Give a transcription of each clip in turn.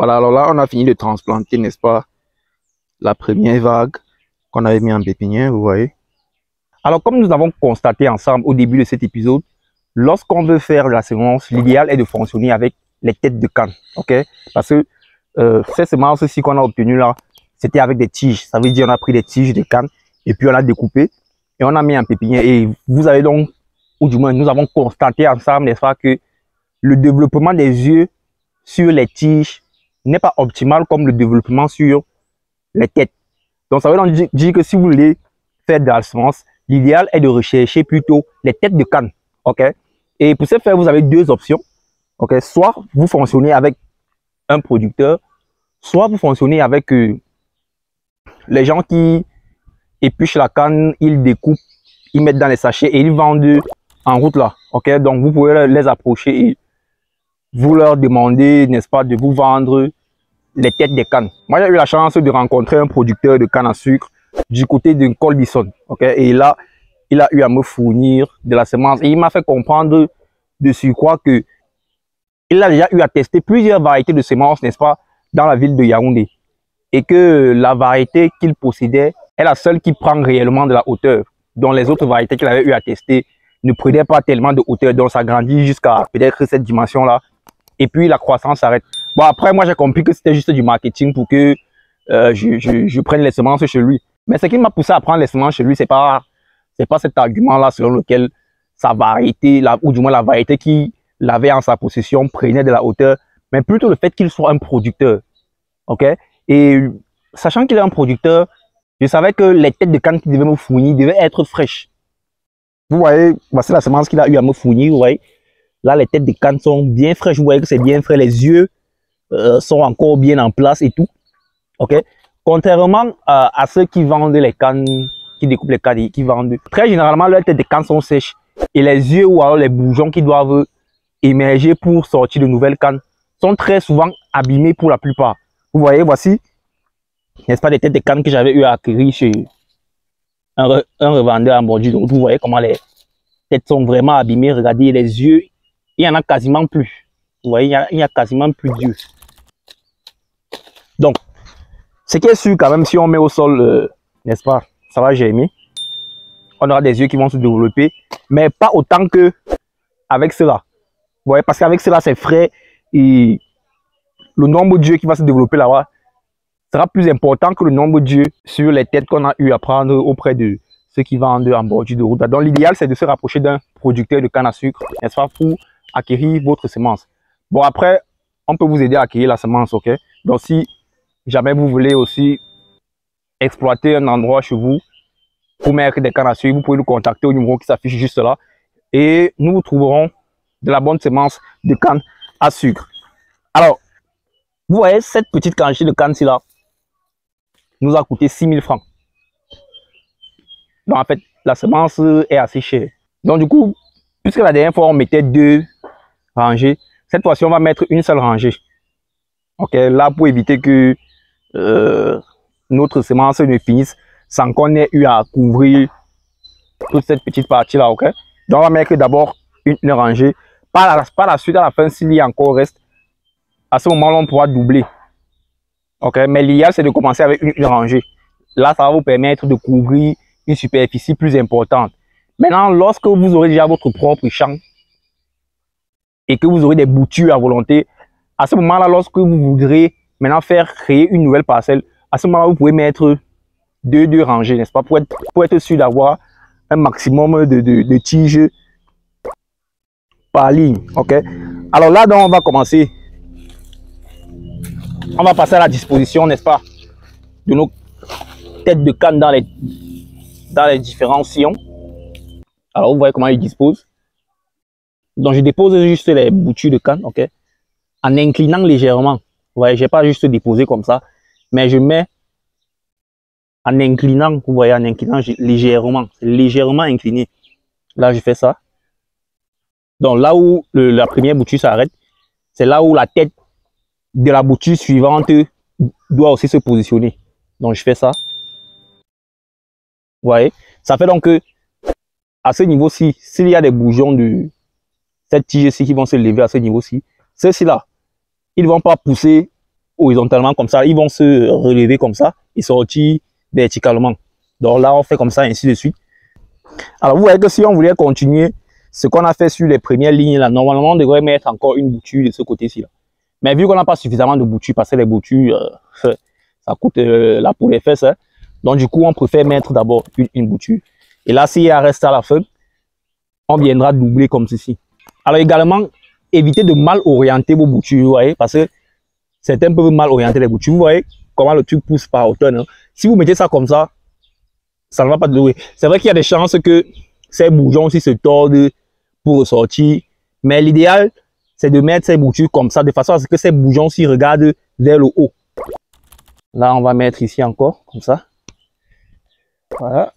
Voilà, alors là, on a fini de transplanter, n'est-ce pas, la première vague qu'on avait mis en pépinière, vous voyez. Alors, comme nous avons constaté ensemble au début de cet épisode, lorsqu'on veut faire la semence, l'idéal est de fonctionner avec les têtes de canne, ok? Parce que ces semences-ci qu'on a obtenues là, c'était avec des tiges. Ça veut dire qu'on a pris des tiges de canne et puis on a découpé et on a mis en pépinière. Et vous avez donc, ou du moins, nous avons constaté ensemble, n'est-ce pas, que le développement des yeux sur les tiges n'est pas optimal comme le développement sur les têtes. Donc, ça veut donc dire que si vous voulez faire de la semence, l'idéal est de rechercher plutôt les têtes de canne. Ok, et pour ce faire, vous avez deux options. Ok, soit vous fonctionnez avec un producteur, soit vous fonctionnez avec les gens qui épluchent la canne, ils découpent, ils mettent dans les sachets et ils vendent en route là. Ok, donc vous pouvez les approcher et vous leur demandez, n'est-ce pas, de vous vendre les têtes des cannes. Moi, j'ai eu la chance de rencontrer un producteur de canne à sucre du côté de Colbison. Ok, et là, il a eu à me fournir de la semence et il m'a fait comprendre de surcroît que il a déjà eu à tester plusieurs variétés de semences, n'est-ce pas, dans la ville de Yaoundé, et que la variété qu'il possédait est la seule qui prend réellement de la hauteur, dont les autres variétés qu'il avait eu à tester ne prenaient pas tellement de hauteur, donc ça grandit jusqu'à peut-être cette dimension-là, et puis la croissance s'arrête. Bon, après, moi j'ai compris que c'était juste du marketing pour que je prenne les semences chez lui. Mais ce qui m'a poussé à prendre les semences chez lui, c'est pas... c'est pas cet argument-là selon lequel sa variété, ou du moins la variété qu'il avait en sa possession, prenait de la hauteur, mais plutôt le fait qu'il soit un producteur. Ok? Et sachant qu'il est un producteur, je savais que les têtes de canne qu'il devait me fournir devaient être fraîches. Vous voyez, voici la semence qu'il a eu à me fournir. Vous voyez, là, les têtes de canne sont bien fraîches. Vous voyez que c'est bien frais. Les yeux sont encore bien en place et tout. Ok? Contrairement à ceux qui vendent les cannes, qui découpent les cadres, qui vendent. Très généralement, leurs têtes de canne sont sèches et les yeux ou alors les bourgeons qui doivent émerger pour sortir de nouvelles cannes sont très souvent abîmés pour la plupart. Vous voyez, voici, n'est-ce pas, des têtes de canne que j'avais eu à acquérir chez un revendeur en bordure. Donc, vous voyez comment les têtes sont vraiment abîmées. Regardez, les yeux, il n'y en a quasiment plus. Vous voyez, il n'y a quasiment plus d'yeux. Donc, ce qui est sûr quand même, si on met au sol, n'est-ce pas, ça va germer. On aura des yeux qui vont se développer, mais pas autant que avec cela. Vous voyez, parce qu'avec cela, c'est frais et le nombre d'yeux qui va se développer là-bas sera plus important que le nombre d'yeux sur les têtes qu'on a eu à prendre auprès de ceux qui vendent en bordure de route. Donc, l'idéal, c'est de se rapprocher d'un producteur de canne à sucre, n'est-ce pas, pour acquérir votre semence. Bon, après, on peut vous aider à acquérir la semence, ok? Donc, si jamais vous voulez aussi exploiter un endroit chez vous pour mettre des cannes à sucre, vous pouvez nous contacter au numéro qui s'affiche juste là et nous vous trouverons de la bonne semence de canne à sucre. Alors, vous voyez, cette petite quantité de canne-ci là nous a coûté 6000 francs. Donc en fait, la semence est assez chère. Donc du coup, puisque la dernière fois on mettait 2 rangées, cette fois-ci on va mettre une seule rangée. Ok, là pour éviter que notre semence ne finisse sans qu'on ait eu à couvrir toute cette petite partie là, ok? Donc on va mettre d'abord une rangée. Par la suite, à la fin, s'il y a encore reste, à ce moment là on pourra doubler, ok? Mais l'idéal c'est de commencer avec une rangée. Là ça va vous permettre de couvrir une superficie plus importante. Maintenant, lorsque vous aurez déjà votre propre champ et que vous aurez des boutures à volonté, à ce moment là lorsque vous voudrez maintenant faire créer une nouvelle parcelle, à ce moment-là, vous pouvez mettre deux rangées, n'est-ce pas, pour être sûr d'avoir un maximum de tiges par ligne, ok? Alors là, donc, on va commencer. On va passer à la disposition, n'est-ce pas, de nos têtes de canne dans les différents sillons. Alors, vous voyez comment ils disposent. Donc, je dépose juste les boutures de canne, ok? En inclinant légèrement. Vous voyez, je n'ai pas juste déposé comme ça. Mais je mets en inclinant, vous voyez, en inclinant légèrement, légèrement incliné. Là, je fais ça. Donc, là où la première bouture s'arrête, c'est là où la tête de la bouture suivante doit aussi se positionner. Donc, je fais ça. Vous voyez, ça fait donc que, à ce niveau-ci, s'il y a des bourgeons de cette tige-ci qui vont se lever à ce niveau-ci, ceux-ci-là, ils ne vont pas pousser horizontalement comme ça, ils vont se relever comme ça et sortir verticalement. Donc là, on fait comme ça, ainsi de suite. Alors, vous voyez que si on voulait continuer ce qu'on a fait sur les premières lignes, là, normalement, on devrait mettre encore une bouture de ce côté-ci. Mais vu qu'on n'a pas suffisamment de boutures, parce que les boutures, ça coûte la peau des fesses. Hein. Donc, du coup, on préfère mettre d'abord une bouture. Et là, s'il reste à la fin, on viendra doubler comme ceci. Alors, également, évitez de mal orienter vos boutures, vous voyez, parce que c'est un peu mal orienté les boutures. Vous voyez comment le truc pousse par hauteur. Hein. Si vous mettez ça comme ça, ça ne va pas douer. C'est vrai qu'il y a des chances que ces bourgeons aussi se tordent pour ressortir. Mais l'idéal, c'est de mettre ces boutures comme ça, de façon à ce que ces bourgeons s'y regardent vers le haut. Là, on va mettre ici encore, comme ça. Voilà.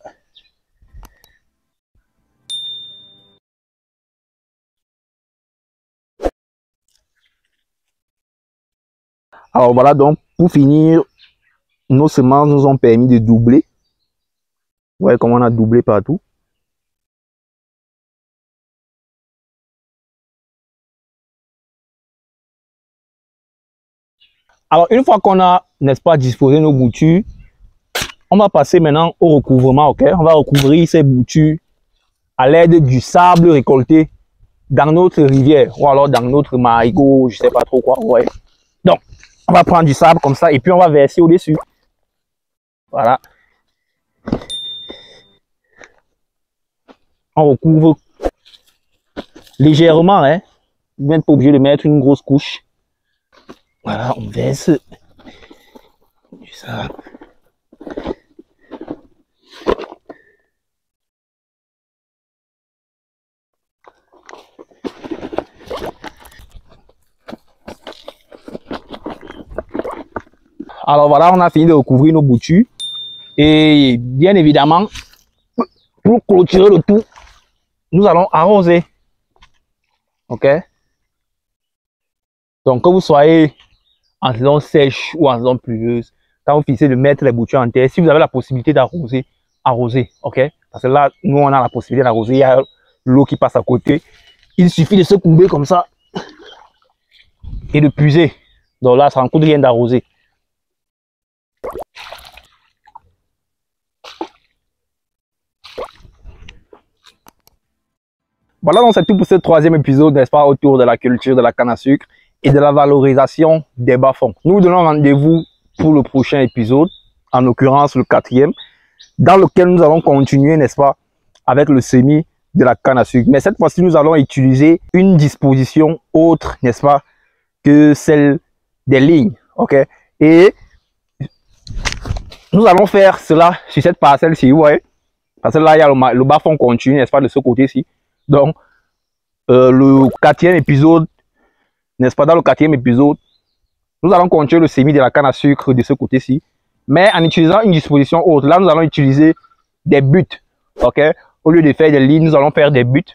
Alors voilà, donc pour finir, nos semences nous ont permis de doubler. Vous voyez comment on a doublé partout. Alors une fois qu'on a, n'est-ce pas, disposé nos boutures, on va passer maintenant au recouvrement, ok? On va recouvrir ces boutures à l'aide du sable récolté dans notre rivière ou alors dans notre marigot, je ne sais pas trop quoi, ouais. Donc, on va prendre du sable comme ça et puis on va verser au-dessus. Voilà. On recouvre légèrement, hein. Vous n'êtes pas obligé de mettre une grosse couche. Voilà, on verse du sable. Alors voilà, on a fini de recouvrir nos boutures. Et bien évidemment, pour clôturer le tout, nous allons arroser. Ok? Donc que vous soyez en saison sèche ou en saison pluvieuse, quand vous finissez de mettre les boutures en terre, si vous avez la possibilité d'arroser, arrosez. Ok? Parce que là, nous on a la possibilité d'arroser, il y a l'eau qui passe à côté. Il suffit de se courber comme ça et de puiser. Donc là, ça ne coûte rien d'arroser. Voilà, donc c'est tout pour ce troisième épisode, n'est-ce pas, autour de la culture de la canne à sucre et de la valorisation des bas-fonds. Nous vous donnons rendez-vous pour le prochain épisode, en l'occurrence le quatrième, dans lequel nous allons continuer, n'est-ce pas, avec le semis de la canne à sucre. Mais cette fois-ci, nous allons utiliser une disposition autre, n'est-ce pas, que celle des lignes, ok? Et nous allons faire cela sur cette parcelle-ci, vous voyez? Parce que là, il y a le bas-fond continu, n'est-ce pas, de ce côté-ci. Donc, le quatrième épisode, n'est-ce pas, dans le quatrième épisode, nous allons continuer le semis de la canne à sucre de ce côté-ci, mais en utilisant une disposition autre. Là, nous allons utiliser des buts, ok? Au lieu de faire des lignes, nous allons faire des buts.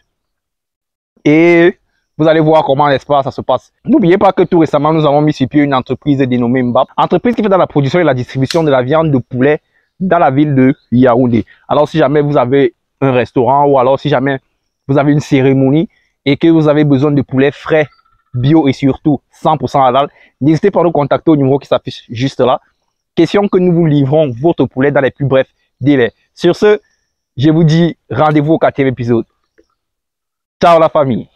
Et vous allez voir comment, n'est-ce pas, ça se passe. N'oubliez pas que tout récemment, nous avons mis sur pied une entreprise dénommée Mbapp, entreprise qui fait dans la production et la distribution de la viande de poulet dans la ville de Yaoundé. Alors, si jamais vous avez un restaurant ou alors si jamais vous avez une cérémonie et que vous avez besoin de poulet frais, bio et surtout 100% halal, n'hésitez pas à nous contacter au numéro qui s'affiche juste là. Question que nous vous livrons votre poulet dans les plus brefs délais. Sur ce, je vous dis rendez-vous au quatrième épisode. Ciao la famille!